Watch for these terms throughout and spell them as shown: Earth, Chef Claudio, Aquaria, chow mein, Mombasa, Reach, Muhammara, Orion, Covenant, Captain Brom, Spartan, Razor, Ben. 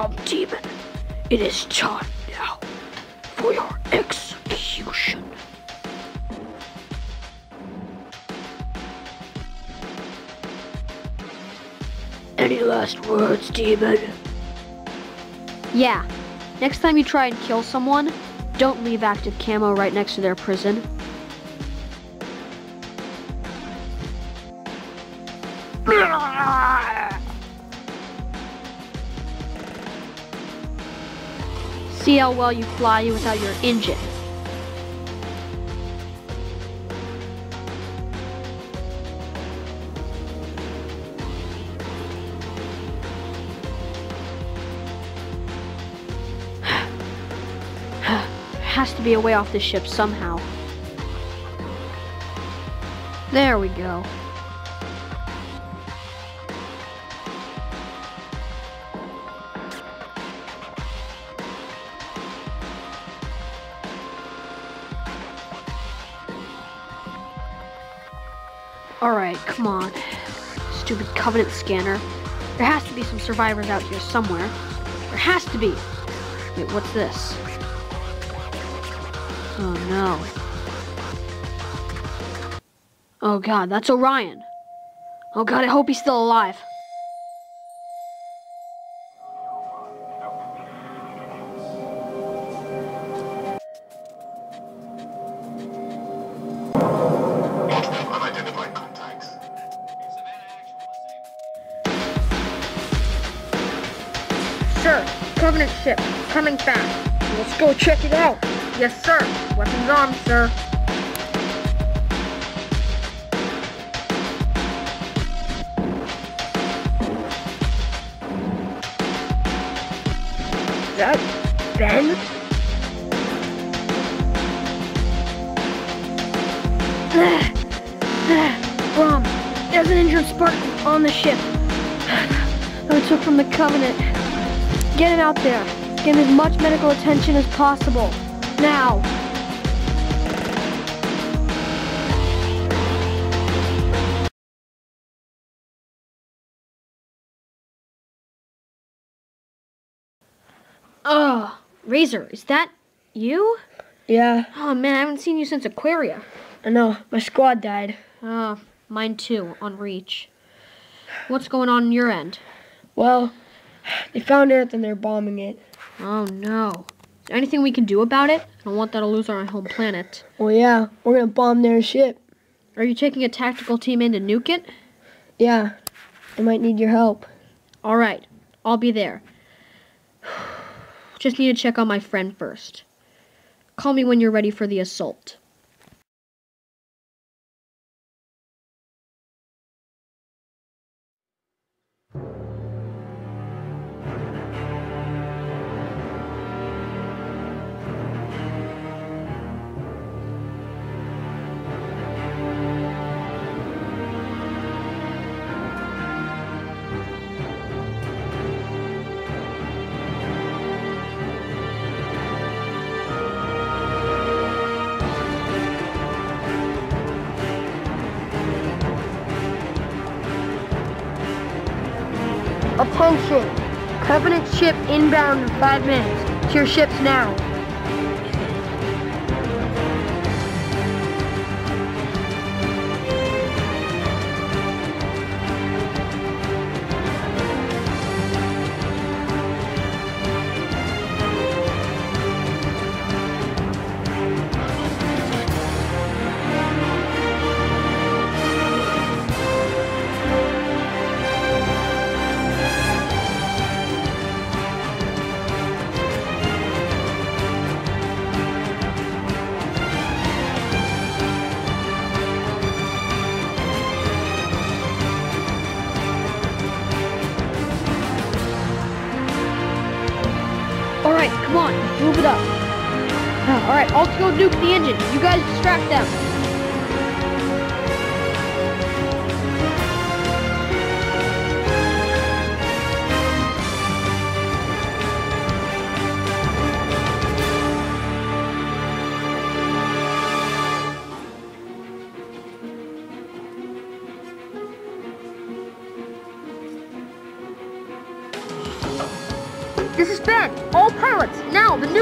Come, demon. It is time now for your execution. Any last words, demon? Yeah. Next time you try and kill someone, don't leave active camo right next to their prison. See how well you fly without your engine. Has to be a way off the ship somehow. There we go. Alright, come on. Stupid Covenant scanner. There has to be some survivors out here somewhere. There has to be! Wait, what's this? Oh no. Oh god, that's Orion. Oh god, I hope he's still alive. Sir, Covenant ship, coming fast. Let's go check it out. Yes, sir. Weapons armed, sir. Is that Ben? Rom, there's an injured Spartan on the ship. It took from the Covenant. Get it out there. Get as much medical attention as possible. Now. Oh, Razor, is that you? Yeah. Oh man, I haven't seen you since Aquaria. I know, my squad died. Oh, mine too, on Reach. What's going on your end? Well, they found Earth and they're bombing it. Oh no. Anything we can do about it? I don't want that to lose our home planet. Well, yeah. We're going to bomb their ship. Are you taking a tactical team in to nuke it? Yeah. I might need your help. All right. I'll be there. Just need to check on my friend first. Call me when you're ready for the assault. Attention! Covenant ship inbound in 5 minutes. To your ships now. Come on, move it up. Alright, I'll go nuke the engine. You guys distract them.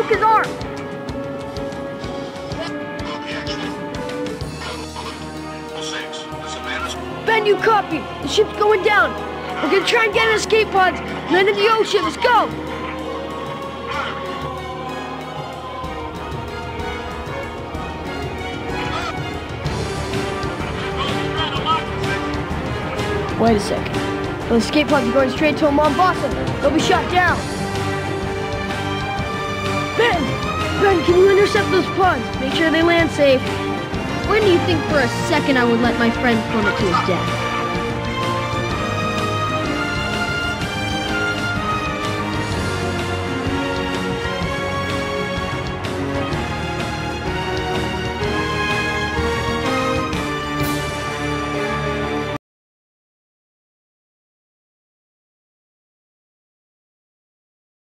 broke his arm! Ben, you copy? The ship's going down. We're gonna try and get an escape pod. Land in the ocean. Let's go! Wait a second. The escape pods are going straight to Mombasa. They'll be shot down. Ben! Ben, can you intercept those pods? Make sure they land safe. When do you think for a second I would let my friend plummet to his death?